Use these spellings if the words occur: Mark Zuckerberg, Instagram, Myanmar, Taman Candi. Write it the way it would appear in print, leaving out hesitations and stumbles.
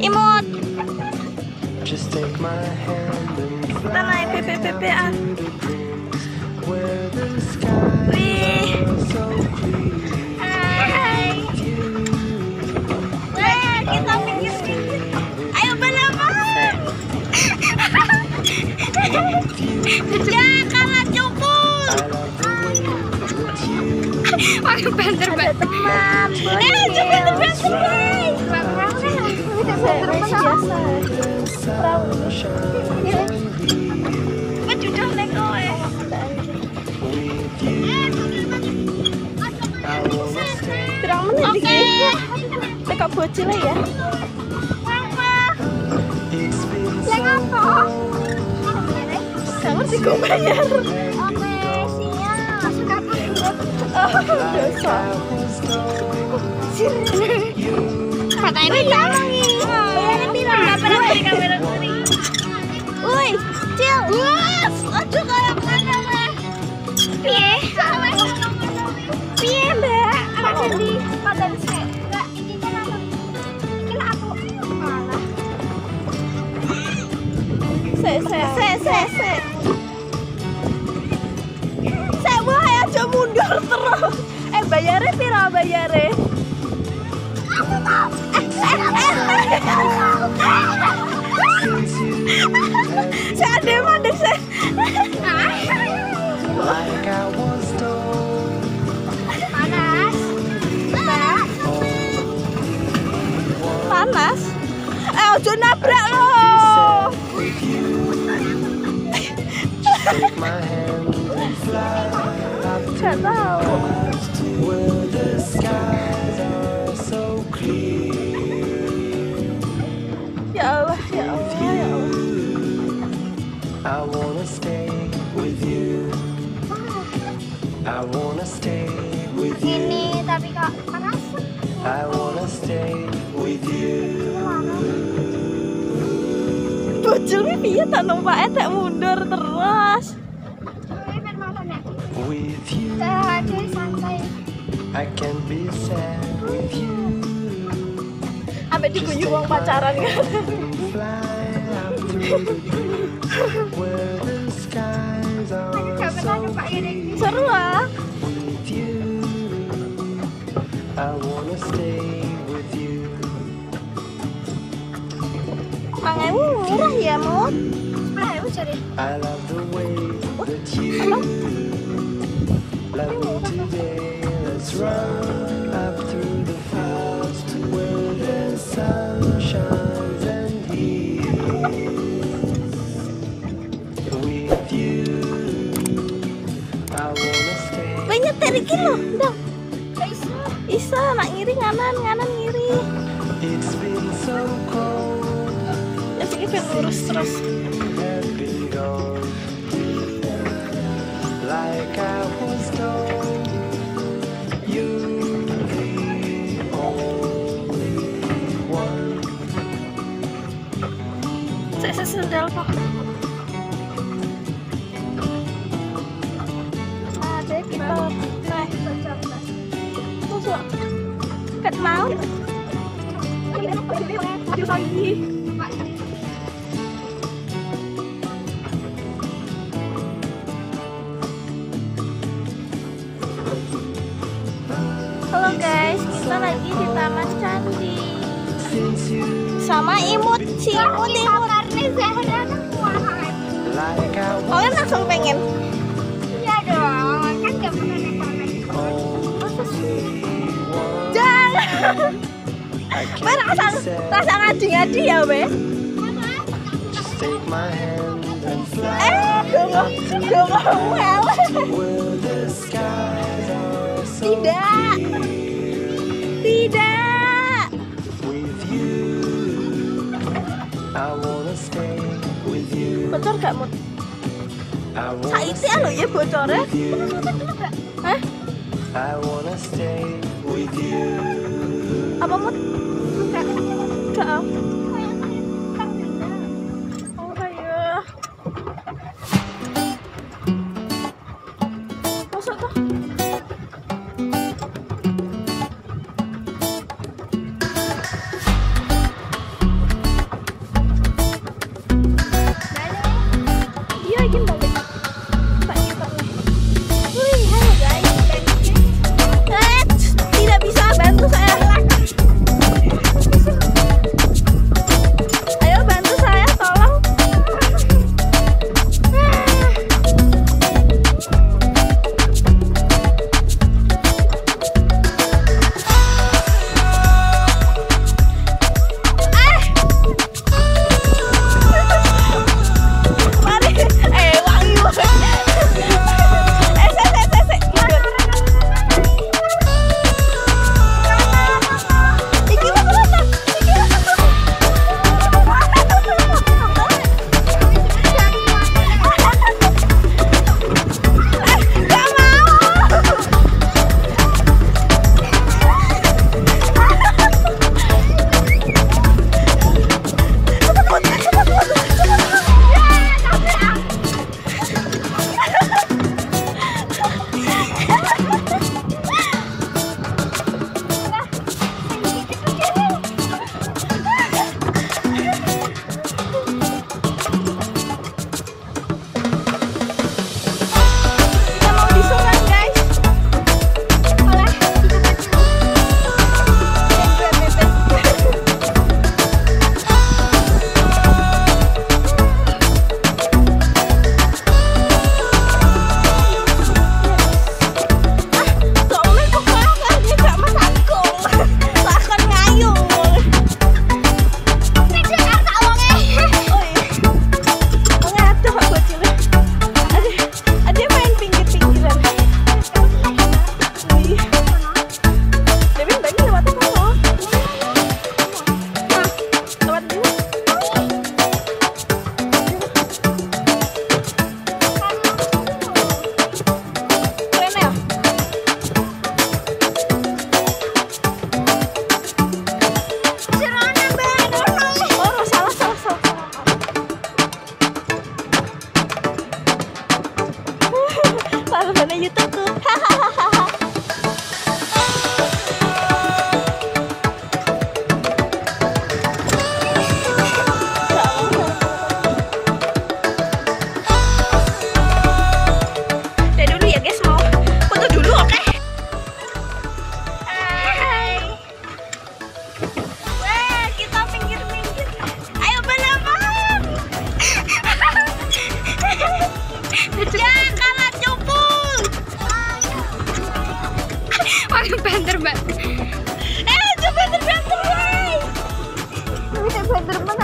Imut. Tanai PPPPA. But you don't let go, eh? Panas. Eh, ojo nabrak loh. Gak tahu. Ini tapi kok panas? Bojolnya dia tak numpaknya tak mundur terus. Terus santai. Sampai diguyu uang pacaran kan? Seru lah. Mangai murah ya, Mut? Mangai cari. Halo? Banyak terikir loh, dong. Isa nak ngiri nganan ngiri. Ya sih kita lurus terus. Saya sendal kok. Ada kita naik. Kat mau? Maju lagi. Halo guys, kita lagi di Taman Candi. Sama Imut, si Imut. Oh, kan langsung pengen? Iya dong, kan gak pernah naik taman. Wah, rasa ngadi-ngadi ya, weh. Tidak. Tidak. Bocor gak, Mut? Saitnya loh ya bocornya. Hah? Apa, Mut? Enggak. Oh, ayo. Masuk tuh. திரும்ப